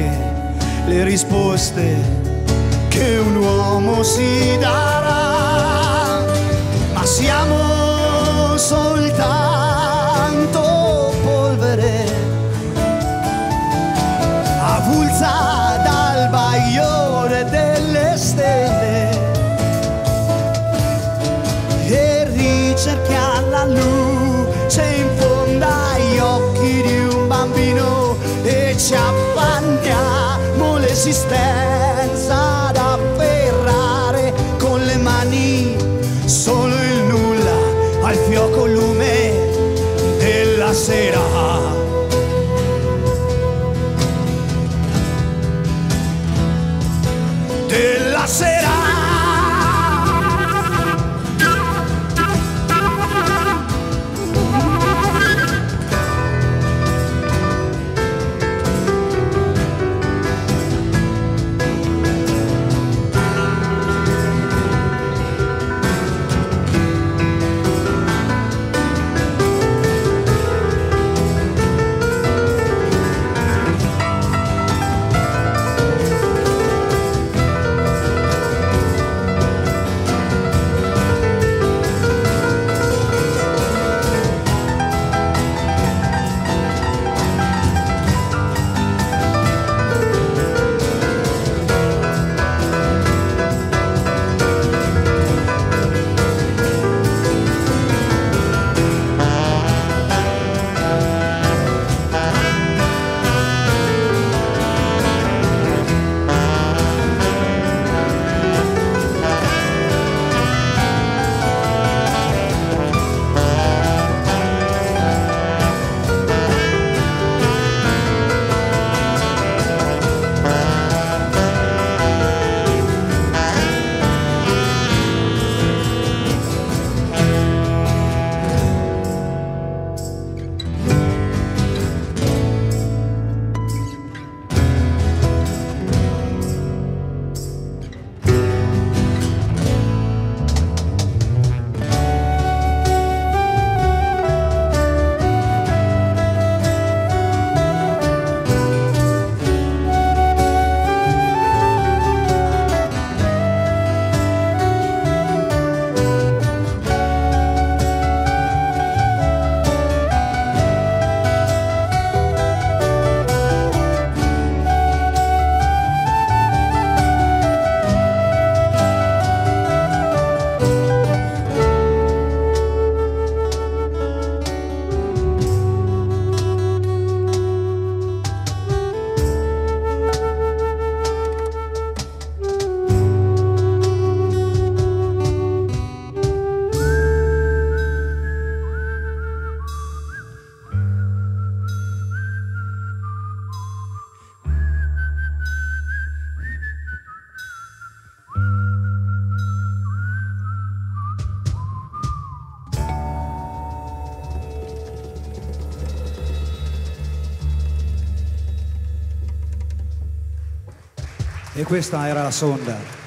anche le risposte che un uomo si darà, ma siamo soltanto polvere avulsa dal bagliore delle stelle e ricerca la luce in fondo agli occhi di un bambino e ci appantiamo l'esistenza. Solo il nulla al fioco lume della sera. Della sera. E questa era La Sonda.